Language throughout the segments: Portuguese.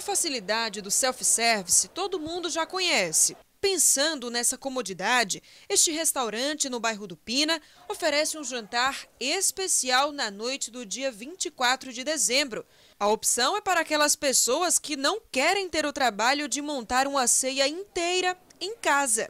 A facilidade do self-service todo mundo já conhece. Pensando nessa comodidade, este restaurante no bairro do Pina oferece um jantar especial na noite do dia 24 de dezembro. A opção é para aquelas pessoas que não querem ter o trabalho de montar uma ceia inteira em casa.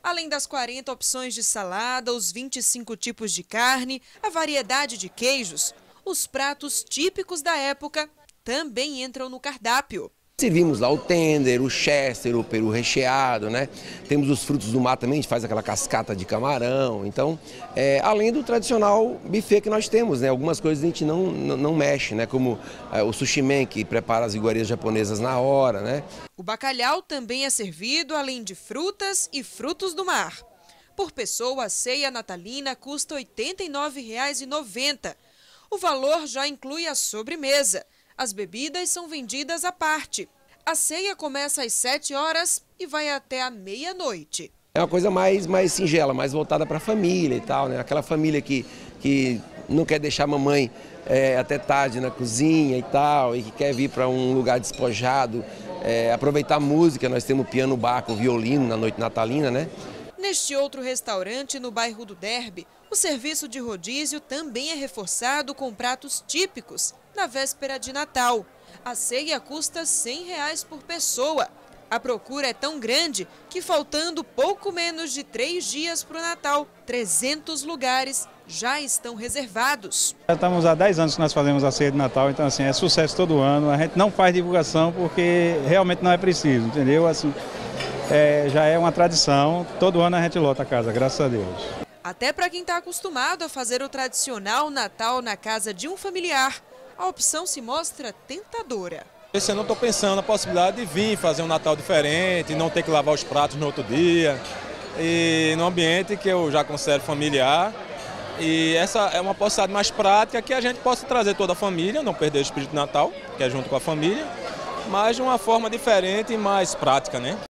Além das 40 opções de salada, os 25 tipos de carne, a variedade de queijos, os pratos típicos da época também entram no cardápio. Servimos lá o tender, o chester, o peru recheado, né? Temos os frutos do mar também, a gente faz aquela cascata de camarão. Então, além do tradicional buffet que nós temos, né? Algumas coisas a gente não mexe, né? Como o sushi man, que prepara as iguarias japonesas na hora, né? O bacalhau também é servido, além de frutas e frutos do mar. Por pessoa, a ceia natalina custa R$ 89,90. O valor já inclui a sobremesa. As bebidas são vendidas à parte. A ceia começa às 7 horas e vai até a meia-noite. É uma coisa mais singela, mais voltada para a família e tal, né? Aquela família que não quer deixar a mamãe até tarde na cozinha e tal, e que quer vir para um lugar despojado, aproveitar a música. Nós temos piano, baco, violino na noite natalina, né? Neste outro restaurante, no bairro do Derby, o serviço de rodízio também é reforçado com pratos típicos na véspera de Natal. A ceia custa R$ 100 por pessoa. A procura é tão grande que, faltando pouco menos de 3 dias para o Natal, 300 lugares já estão reservados. Já estamos há 10 anos que nós fazemos a ceia de Natal, então assim, é sucesso todo ano. A gente não faz divulgação porque realmente não é preciso, entendeu? Assim, já é uma tradição, todo ano a gente lota a casa, graças a Deus. Até para quem está acostumado a fazer o tradicional Natal na casa de um familiar, a opção se mostra tentadora. Esse ano eu estou pensando na possibilidade de vir fazer um Natal diferente, não ter que lavar os pratos no outro dia, e num ambiente que eu já considero familiar. E essa é uma possibilidade mais prática que a gente possa trazer toda a família, não perder o espírito de Natal, que é junto com a família, mas de uma forma diferente e mais prática, né?